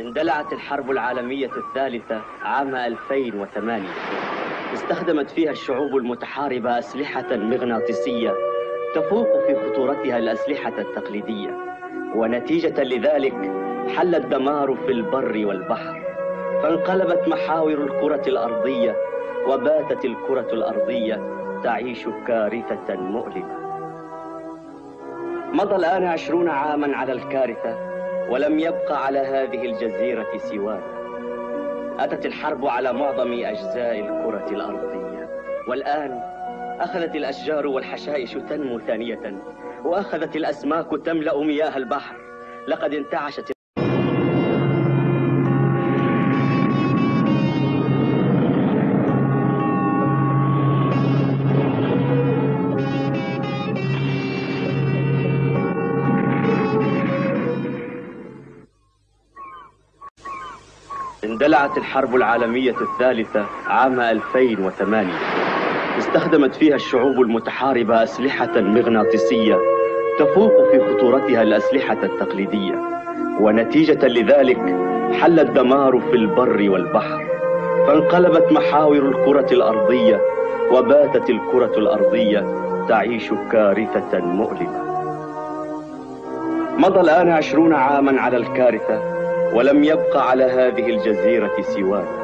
اندلعت الحرب العالمية الثالثة عام 2008. استخدمت فيها الشعوب المتحاربة أسلحة مغناطيسية تفوق في خطورتها الأسلحة التقليدية، ونتيجة لذلك حل الدمار في البر والبحر، فانقلبت محاور الكرة الأرضية، وباتت الكرة الأرضية تعيش كارثة مؤلمة. مضى الآن 20 عاماً على الكارثة، ولم يبق على هذه الجزيرة سوانا. أتت الحرب على معظم أجزاء الكرة الأرضية، والآن أخذت الأشجار والحشائش تنمو ثانية، وأخذت الأسماك تملأ مياه البحر. لقد انتعشت. اندلعت الحرب العالمية الثالثة عام 2008. استخدمت فيها الشعوب المتحاربة أسلحة مغناطيسية تفوق في خطورتها الأسلحة التقليدية، ونتيجة لذلك حل الدمار في البر والبحر، فانقلبت محاور الكرة الأرضية، وباتت الكرة الأرضية تعيش كارثة مؤلمة. مضى الآن 20 عاماً على الكارثة، ولم يبق على هذه الجزيرة سوانا.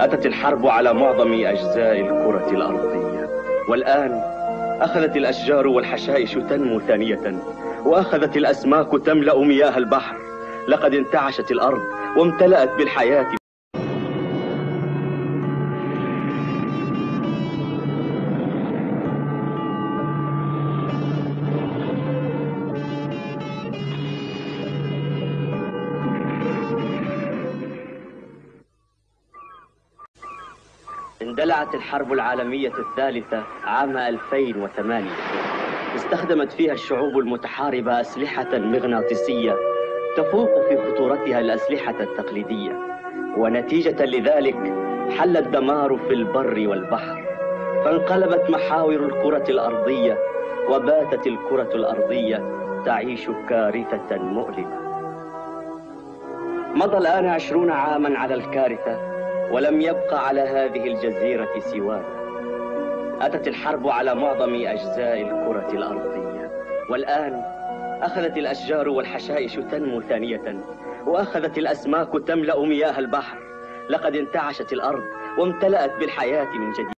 أتت الحرب على معظم أجزاء الكرة الأرضية، والآن أخذت الأشجار والحشائش تنمو ثانية، وأخذت الأسماك تملأ مياه البحر. لقد انتعشت الأرض وامتلأت بالحياة. اندلعت الحرب العالمية الثالثة عام 2008. استخدمت فيها الشعوب المتحاربة أسلحة مغناطيسية تفوق في خطورتها الأسلحة التقليدية، ونتيجة لذلك حل الدمار في البر والبحر، فانقلبت محاور الكرة الأرضية، وباتت الكرة الأرضية تعيش كارثة مؤلمة. مضى الآن 20 عاماً على الكارثة، ولم يبق على هذه الجزيرة سوانا. أتت الحرب على معظم أجزاء الكرة الأرضية، والآن أخذت الأشجار والحشائش تنمو ثانية، وأخذت الأسماك تملأ مياه البحر. لقد انتعشت الأرض وامتلأت بالحياة من جديد.